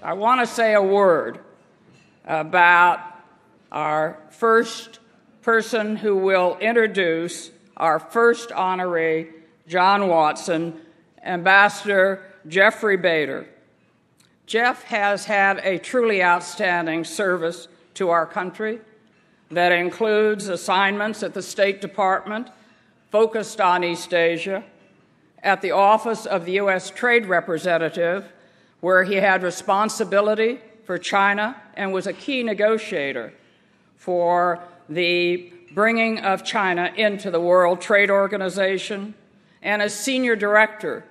I want to say a word about our first person who will introduce our first honoree, John Watson, Ambassador Jeffrey Bader. Jeff has had a truly outstanding service to our country that includes assignments at the State Department focused on East Asia, at the Office of the U.S. Trade Representative, where he had responsibility for China and was a key negotiator for the bringing of China into the World Trade Organization, and as Senior Director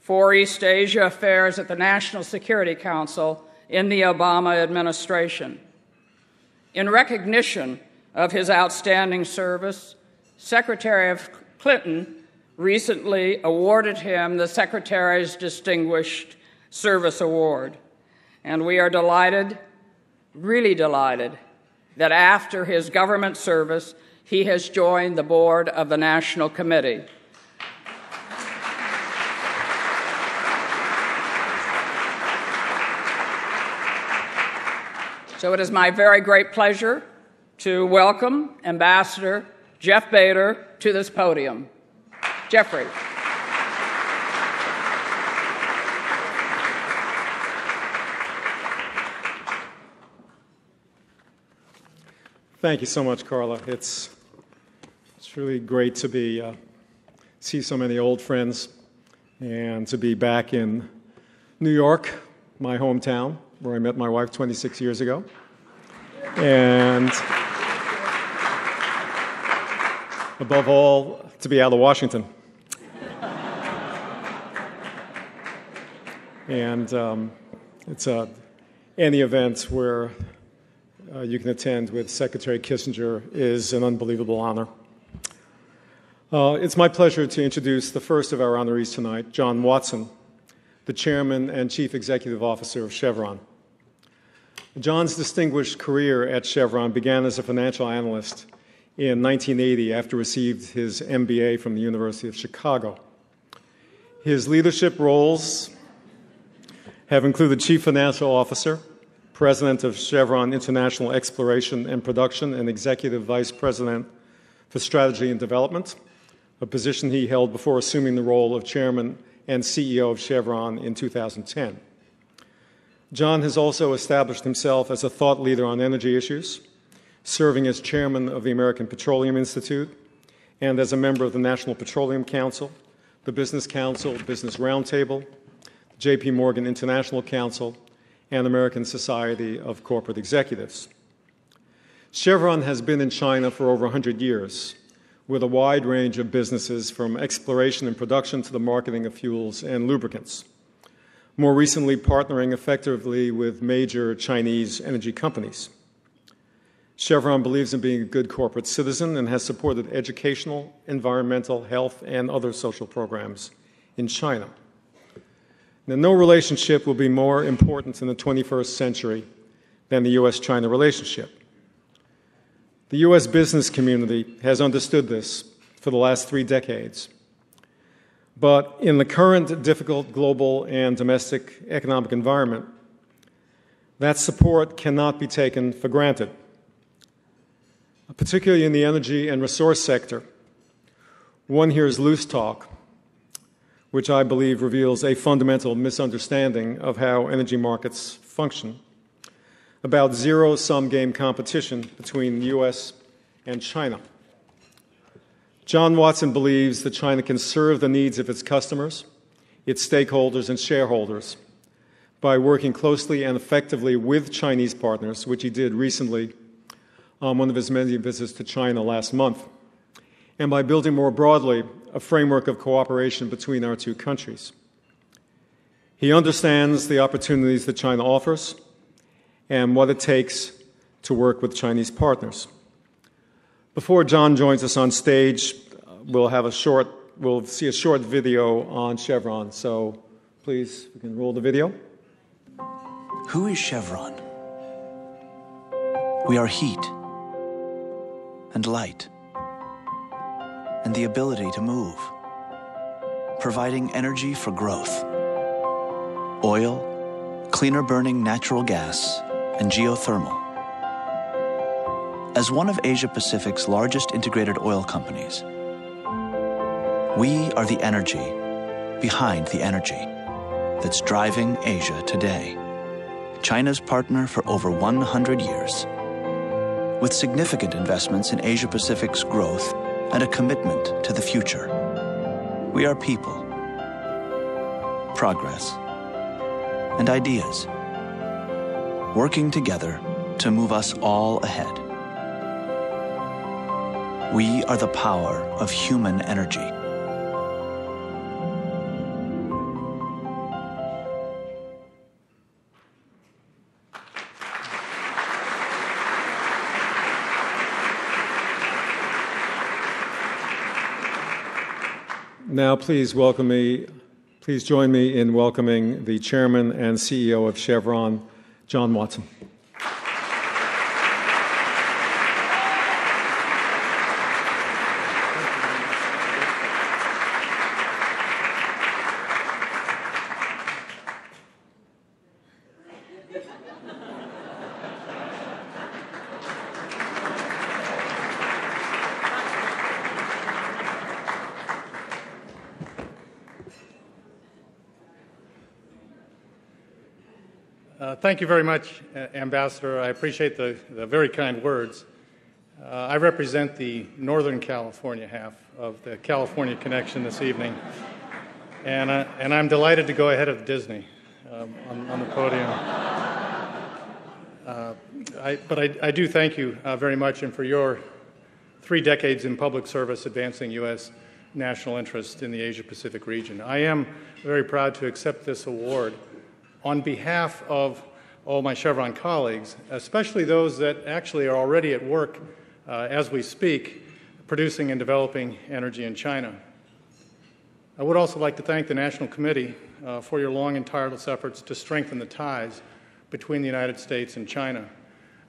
for East Asia Affairs at the National Security Council in the Obama administration. In recognition of his outstanding service, Secretary Clinton recently awarded him the Secretary's Distinguished Service Award. And we are delighted, really delighted, that after his government service, he has joined the board of the National Committee. So it is my very great pleasure to welcome Ambassador Jeff Bader to this podium. Jeffrey. Thank you so much, Carla. It's really great to be see so many old friends and to be back in New York, my hometown, where I met my wife 26 years ago. And above all, to be out of Washington. And it's any event where you can attend with Secretary Kissinger is an unbelievable honor. It's my pleasure to introduce the first of our honorees tonight, John Watson, the Chairman and Chief Executive Officer of Chevron. John's distinguished career at Chevron began as a financial analyst in 1980 after received his MBA from the University of Chicago. His leadership roles have included Chief Financial Officer, President of Chevron International Exploration and Production, and Executive Vice President for Strategy and Development, a position he held before assuming the role of Chairman and CEO of Chevron in 2010. John has also established himself as a thought leader on energy issues, serving as chairman of the American Petroleum Institute and as a member of the National Petroleum Council, the Business Council, Business Roundtable, JP Morgan International Council, and American Society of Corporate Executives. Chevron has been in China for over 100 years, with a wide range of businesses from exploration and production to the marketing of fuels and lubricants, more recently partnering effectively with major Chinese energy companies. Chevron believes in being a good corporate citizen and has supported educational, environmental, health, and other social programs in China. Now, no relationship will be more important in the 21st century than the U.S.-China relationship. The U.S. business community has understood this for the last 3 decades. But in the current difficult global and domestic economic environment, that support cannot be taken for granted, particularly in the energy and resource sector. One hears loose talk, which I believe reveals a fundamental misunderstanding of how energy markets function, about zero-sum game competition between the U.S. and China. John Watson believes that China can serve the needs of its customers, its stakeholders, and shareholders by working closely and effectively with Chinese partners, which he did recently on one of his many visits to China last month, and by building more broadly a framework of cooperation between our two countries. He understands the opportunities that China offers and what it takes to work with Chinese partners. Before John joins us on stage, we'll see a short video on Chevron. So please, we can roll the video. Who is Chevron? We are heat and light, and the ability to move, providing energy for growth, oil, cleaner burning natural gas, and geothermal. As one of Asia Pacific's largest integrated oil companies, we are the energy behind the energy that's driving Asia today. China's partner for over 100 years, with significant investments in Asia Pacific's growth and a commitment to the future. We are people, progress, and ideas, working together to move us all ahead. We are the power of human energy. Now, please join me in welcoming the Chairman and CEO of Chevron, John Watson. Thank you very much, Ambassador. I appreciate the very kind words. I represent the Northern California half of the California Connection this evening, and I'm delighted to go ahead of Disney on the podium. But I do thank you very much, and for your 3 decades in public service advancing U.S. national interest in the Asia-Pacific region. I am very proud to accept this award on behalf of all my Chevron colleagues, especially those that actually are already at work as we speak, producing and developing energy in China. I would also like to thank the National Committee for your long and tireless efforts to strengthen the ties between the United States and China.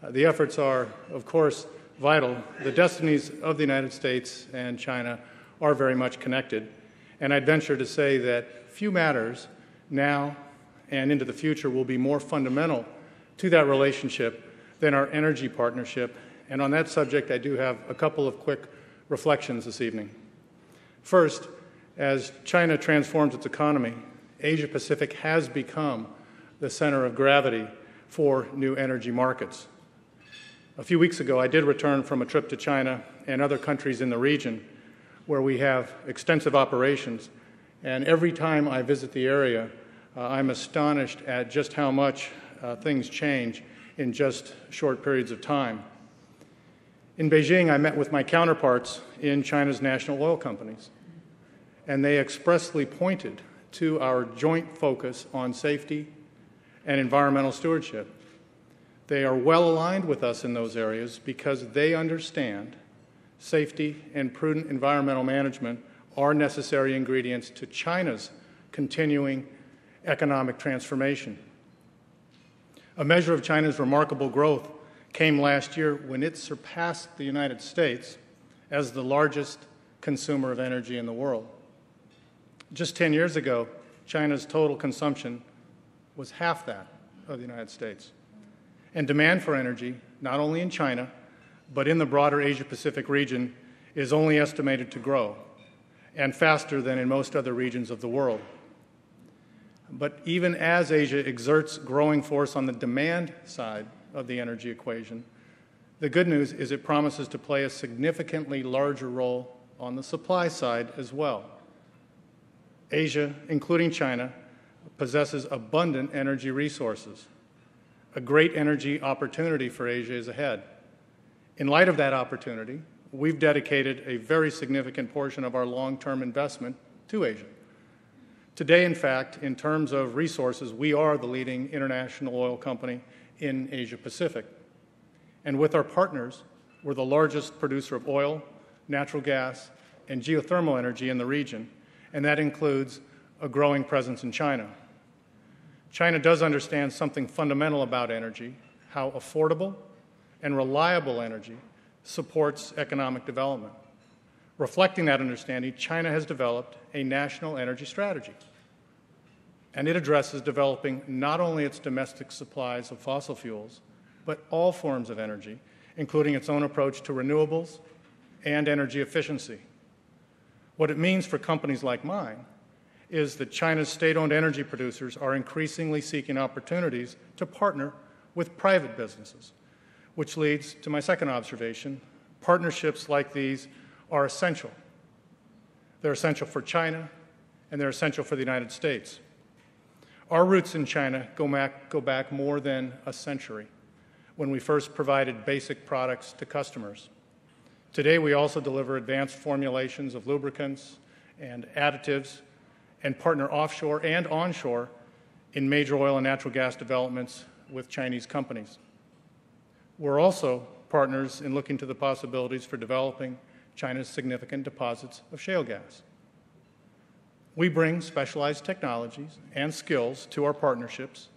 The efforts are, of course, vital. The destinies of the United States and China are very much connected, and I'd venture to say that few matters now and into the future will be more fundamental to that relationship than our energy partnership. And on that subject, I do have a couple of quick reflections this evening. First, as China transforms its economy, Asia Pacific has become the center of gravity for new energy markets. A few weeks ago, I did return from a trip to China and other countries in the region where we have extensive operations. And every time I visit the area, I'm astonished at just how much things change in just short periods of time. In Beijing, I met with my counterparts in China's national oil companies, and they expressly pointed to our joint focus on safety and environmental stewardship. They are well aligned with us in those areas because they understand safety and prudent environmental management are necessary ingredients to China's continuing economic transformation. A measure of China's remarkable growth came last year when it surpassed the United States as the largest consumer of energy in the world. Just 10 years ago, China's total consumption was half that of the United States. And demand for energy, not only in China, but in the broader Asia-Pacific region, is only estimated to grow, and faster than in most other regions of the world. But even as Asia exerts growing force on the demand side of the energy equation, the good news is it promises to play a significantly larger role on the supply side as well. Asia, including China, possesses abundant energy resources. A great energy opportunity for Asia is ahead. In light of that opportunity, we've dedicated a very significant portion of our long-term investment to Asia. Today, in fact, in terms of resources, we are the leading international oil company in Asia Pacific. And with our partners, we're the largest producer of oil, natural gas, and geothermal energy in the region, and that includes a growing presence in China. China does understand something fundamental about energy, how affordable and reliable energy supports economic development. Reflecting that understanding, China has developed a national energy strategy. and it addresses developing not only its domestic supplies of fossil fuels, but all forms of energy, including its own approach to renewables and energy efficiency. What it means for companies like mine is that China's state-owned energy producers are increasingly seeking opportunities to partner with private businesses, which leads to my second observation. Partnerships like these are essential. They're essential for China, and they're essential for the United States. Our roots in China go back more than a century, when we first provided basic products to customers. Today, we also deliver advanced formulations of lubricants and additives and partner offshore and onshore in major oil and natural gas developments with Chinese companies. We're also partners in looking to the possibilities for developing China's significant deposits of shale gas. We bring specialized technologies and skills to our partnerships.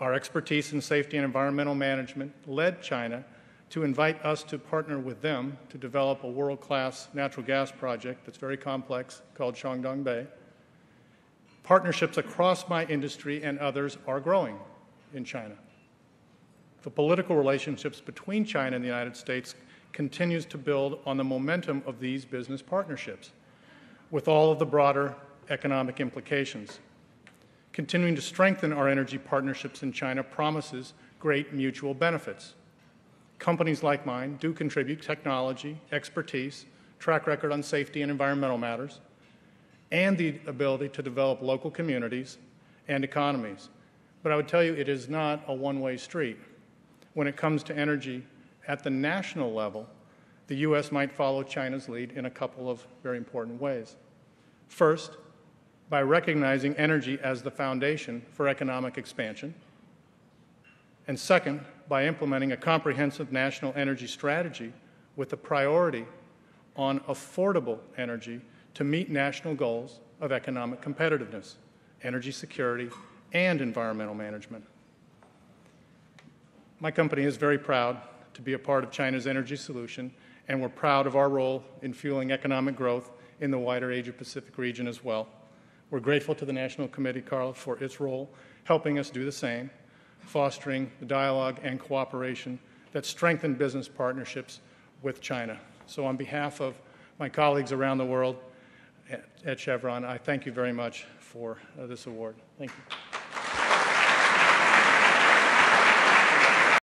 Our expertise in safety and environmental management led China to invite us to partner with them to develop a world-class natural gas project that's very complex called Shandong Bay. Partnerships across my industry and others are growing in China. The political relationships between China and the United States continues to build on the momentum of these business partnerships, with all of the broader economic implications. Continuing to strengthen our energy partnerships in China promises great mutual benefits. Companies like mine do contribute technology, expertise, track record on safety and environmental matters, and the ability to develop local communities and economies. But I would tell you it is not a one-way street. When it comes to energy at the national level, the U.S. might follow China's lead in a couple of very important ways. First, by recognizing energy as the foundation for economic expansion. And second, by implementing a comprehensive national energy strategy with a priority on affordable energy to meet national goals of economic competitiveness, energy security, and environmental management. My company is very proud to be a part of China's energy solution, and we're proud of our role in fueling economic growth in the wider Asia-Pacific region as well. We're grateful to the National Committee, Carla, for its role, helping us do the same, fostering the dialogue and cooperation that strengthen business partnerships with China. So on behalf of my colleagues around the world at Chevron, I thank you very much for this award. Thank you.